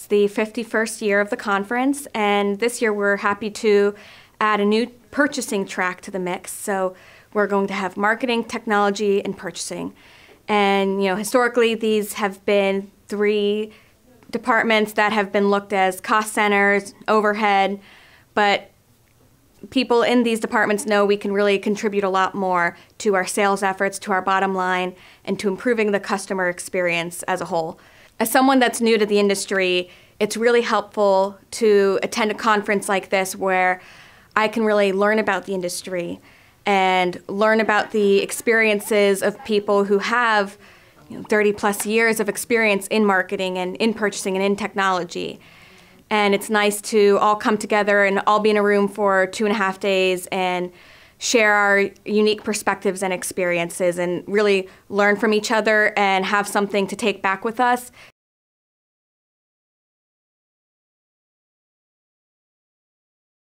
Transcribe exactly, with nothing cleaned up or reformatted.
It's the fifty-first year of the conference, and this year we're happy to add a new purchasing track to the mix. So we're going to have marketing, technology, and purchasing. And, you know, historically these have been three departments that have been looked as cost centers, overhead, but people in these departments know we can really contribute a lot more to our sales efforts, to our bottom line, and to improving the customer experience as a whole. As someone that's new to the industry, it's really helpful to attend a conference like this where I can really learn about the industry and learn about the experiences of people who have you know, thirty plus years of experience in marketing and in purchasing and in technology. And it's nice to all come together and all be in a room for two and a half days and share our unique perspectives and experiences and really learn from each other and have something to take back with us.